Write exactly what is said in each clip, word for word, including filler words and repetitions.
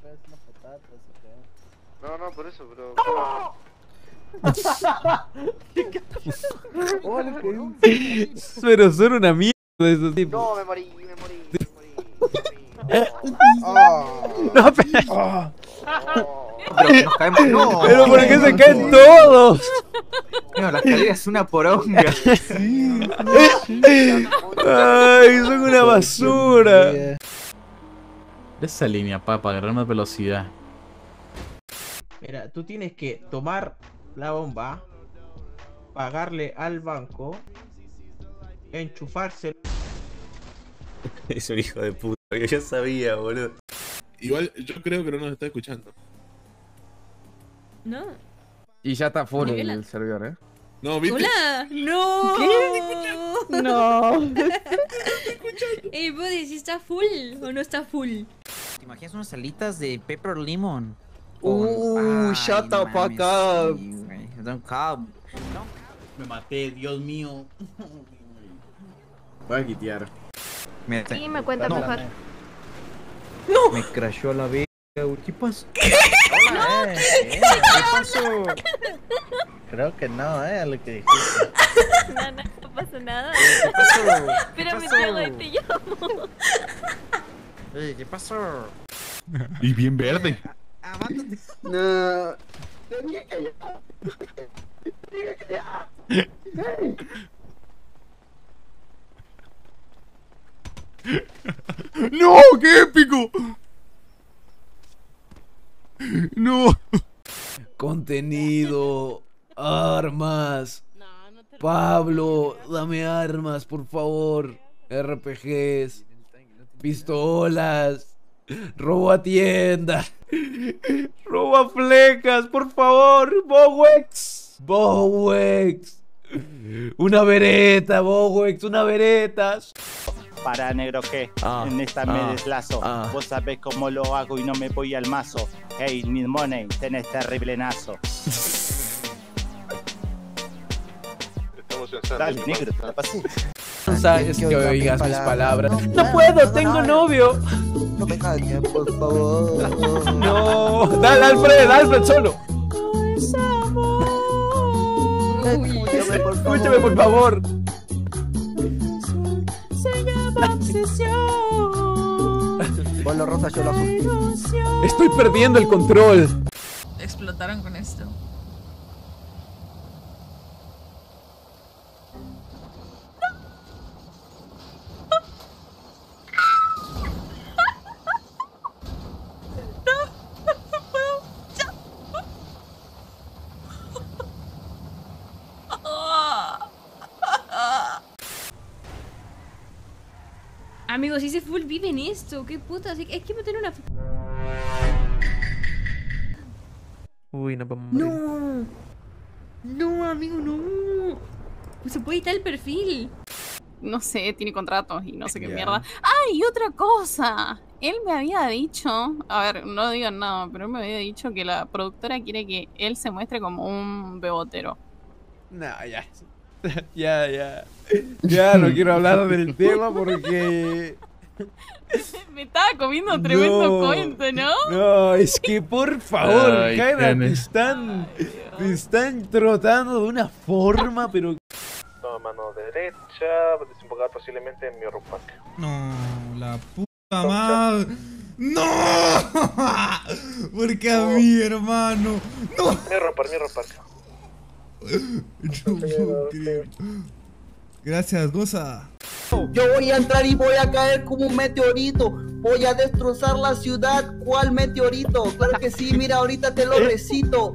traes unas patatas o qué. No, no, por eso, pero... ¡Oh! Pero son una mierda esos tipos. No, me morí, me morí, me morí, me morí. Oh. No, pero... Oh. Oh. Pero nos caemos, no, pero ¿por qué se caen todos? No, la escalera es una poronga. Sí, ay, son una basura. De esa línea, papá, agarrar más velocidad. Mira, tú tienes que tomar la bomba, pagarle al banco, enchufarse. Es un hijo de puta, yo ya sabía, boludo. Igual yo creo que no nos está escuchando. No. Y ya está full el, el servidor, ¿eh? No, ¿viste? ¡Hola! ¡No! ¿Qué? ¡No! No te escuchando. Ey, vos decís, ¿sí está full o no está full? ¿Te imaginas unas alitas de pepper lemon? Uh, ay, shut the fuck up. Don't come. Me maté, Dios mío. Voy a quitear. Sí, me cuenta no, mejor. No. Me crashó la verga. ¿Qué pasó? ¿Qué? Hola, no. eh, eh, ¿Qué pasó? Creo que no, eh, lo que dijiste. No, no, no pasó nada. ¿Qué pasó? Pero ¿Qué me pasó? Trago y te llamo. Hey, ¿qué pasó? Y bien verde. Abándate. No. Tenía que llegar. Tenía que llegar. ¡No! ¡Qué épico! ¡No! Contenido, armas. No, no te Pablo, dame armas, por favor. R P Gs, pistolas. Robo a tienda. Robo a flecas, por favor. Bowex. Bowex. Una vereta, Bowex, una vereta. Para negro que ah, en esta ah, me deslazo. Ah. Vos sabés cómo lo hago y no me voy al mazo. Hey, need money, tenés terrible nazo. Estamos en dale, negro, te la pasé. No sabes que oigas mis palabras. No, no puedo, no, tengo novio. No me calles, por favor. No, dale, Alfred, Alfred, solo. Escúchame, por favor. Escúchame, por favor. Con los rosas yo lo asusto. Estoy perdiendo el control. Explotaron con esto. Amigos, si se full vive en esto, qué puta, es que me tiene una... Uy, no vamos a morir. No, no, amigo, no. Se puede editar el perfil. No sé, tiene contratos y no sé qué yeah. mierda. ¡Ah, y otra cosa! Él me había dicho, a ver, no digo nada, pero él me había dicho que la productora quiere que él se muestre como un bebotero. No, ya... Ya, ya. Ya no quiero hablar del tema porque... Me estaba comiendo tremendo no, cuento, ¿no? No, es que por favor, Jaira, me están... Ay, me están trotando de una forma, pero... No, mano derecha, desembocar posiblemente en mi ropa. No, la puta madre... ¡No! Porque a mí, hermano... ¡No! Mi ropa, mi ropa. No puedo creer. Gracias, goza. Yo voy a entrar y voy a caer como un meteorito. Voy a destrozar la ciudad. ¿Cuál meteorito? Claro que sí, mira, ahorita te lo recito.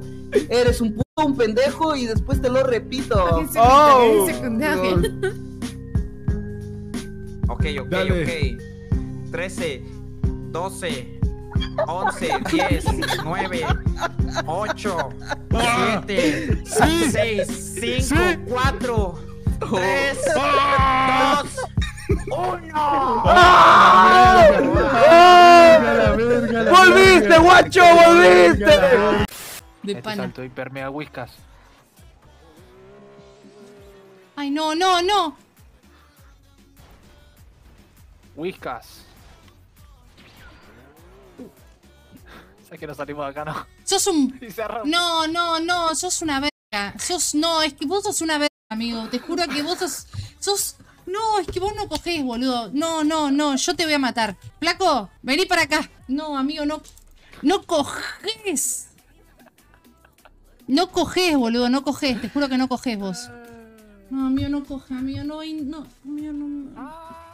Eres un puto, un pendejo y después te lo repito. Oh, ok, ok, Dale. ok. trece, doce, once, diez, nueve, ocho, siete, seis, cinco, cuatro, tres, dos, uno. ¡Volviste, guacho! ¡Volviste! De pana. Salto hipermea Whiskas. Ay, no, no, no. Whiskas. Es que no salimos de acá, ¿no? Sos un... No, no, no, sos una verga. Sos... No, es que vos sos una verga, amigo. Te juro que vos sos... Sos... No, es que vos no cogés, boludo. No, no, no, yo te voy a matar. Flaco, vení para acá. No, amigo, no... No cogés. No cogés, boludo, no cogés. Te juro que no cogés vos. No, amigo, no coge, amigo, no... no, amigo, no...